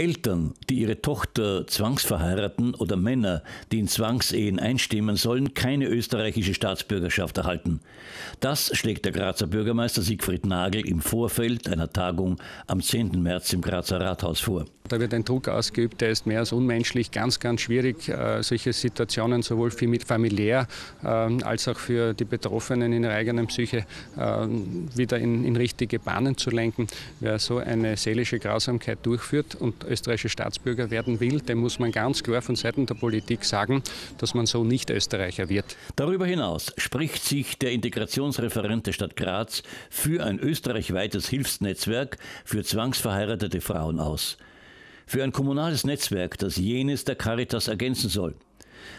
Eltern, die ihre Tochter zwangsverheiraten oder Männer, die in Zwangsehen einstimmen, sollen keine österreichische Staatsbürgerschaft erhalten. Das schlägt der Grazer Bürgermeister Siegfried Nagl im Vorfeld einer Tagung am 10. März im Grazer Rathaus vor. Da wird ein Druck ausgeübt, der ist mehr als unmenschlich, ganz, ganz schwierig, solche Situationen sowohl für mit familiär als auch für die Betroffenen in ihrer eigenen Psyche wieder in richtige Bahnen zu lenken. Wer so eine seelische Grausamkeit durchführt und österreichische Staatsbürger werden will, dem muss man ganz klar von Seiten der Politik sagen, dass man so nicht Österreicher wird. Darüber hinaus spricht sich der Integrationsreferent der Stadt Graz für ein österreichweites Hilfsnetzwerk für zwangsverheiratete Frauen aus. Für ein kommunales Netzwerk, das jenes der Caritas ergänzen soll.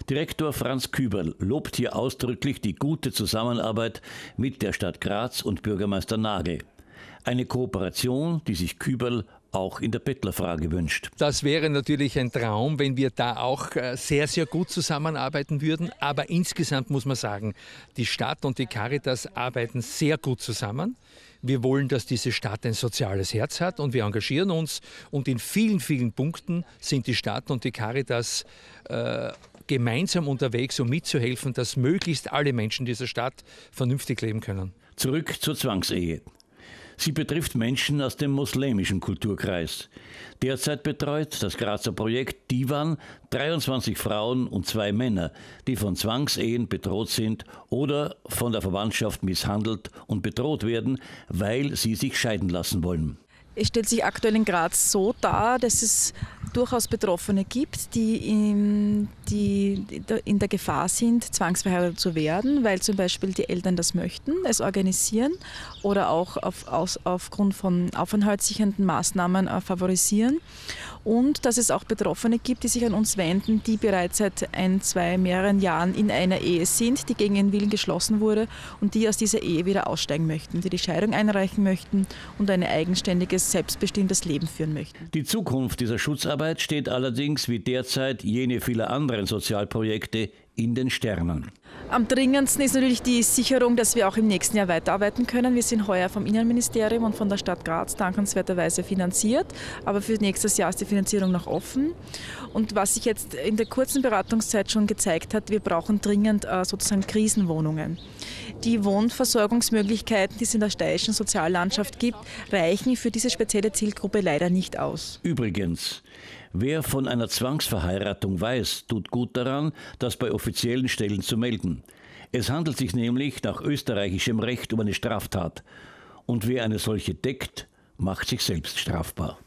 Direktor Franz Küberl lobt hier ausdrücklich die gute Zusammenarbeit mit der Stadt Graz und Bürgermeister Nagl. Eine Kooperation, die sich Küberl auch in der Bettlerfrage wünscht. Das wäre natürlich ein Traum, wenn wir da auch sehr, sehr gut zusammenarbeiten würden. Aber insgesamt muss man sagen, die Stadt und die Caritas arbeiten sehr gut zusammen. Wir wollen, dass diese Stadt ein soziales Herz hat und wir engagieren uns. Und in vielen, vielen Punkten sind die Stadt und die Caritas gemeinsam unterwegs, um mitzuhelfen, dass möglichst alle Menschen dieser Stadt vernünftig leben können. Zurück zur Zwangsehe. Sie betrifft Menschen aus dem muslimischen Kulturkreis. Derzeit betreut das Grazer Projekt DIWAN 23 Frauen und 2 Männer, die von Zwangsehen bedroht sind oder von der Verwandtschaft misshandelt und bedroht werden, weil sie sich scheiden lassen wollen. Es stellt sich aktuell in Graz so dar, dass es durchaus Betroffene gibt, die in der Gefahr sind, zwangsverheiratet zu werden, weil zum Beispiel die Eltern das möchten, es organisieren oder auch aufgrund von aufenthaltssichernden Maßnahmen favorisieren. Und dass es auch Betroffene gibt, die sich an uns wenden, die bereits seit mehreren Jahren in einer Ehe sind, die gegen ihren Willen geschlossen wurde und die aus dieser Ehe wieder aussteigen möchten, die die Scheidung einreichen möchten und eine eigenständige selbstbestimmtes Leben führen möchten. Die Zukunft dieser Schutzarbeit steht allerdings, wie derzeit jene vieler anderen Sozialprojekte, in den Sternen. Am dringendsten ist natürlich die Sicherung, dass wir auch im nächsten Jahr weiterarbeiten können. Wir sind heuer vom Innenministerium und von der Stadt Graz dankenswerterweise finanziert, aber für nächstes Jahr ist die Finanzierung noch offen. Und was sich jetzt in der kurzen Beratungszeit schon gezeigt hat, wir brauchen dringend sozusagen Krisenwohnungen. Die Wohnversorgungsmöglichkeiten, die es in der steirischen Soziallandschaft gibt, reichen für diese spezielle Zielgruppe leider nicht aus. Übrigens, wer von einer Zwangsverheiratung weiß, tut gut daran, das bei offiziellen Stellen zu melden. Es handelt sich nämlich nach österreichischem Recht um eine Straftat. Und wer eine solche deckt, macht sich selbst strafbar.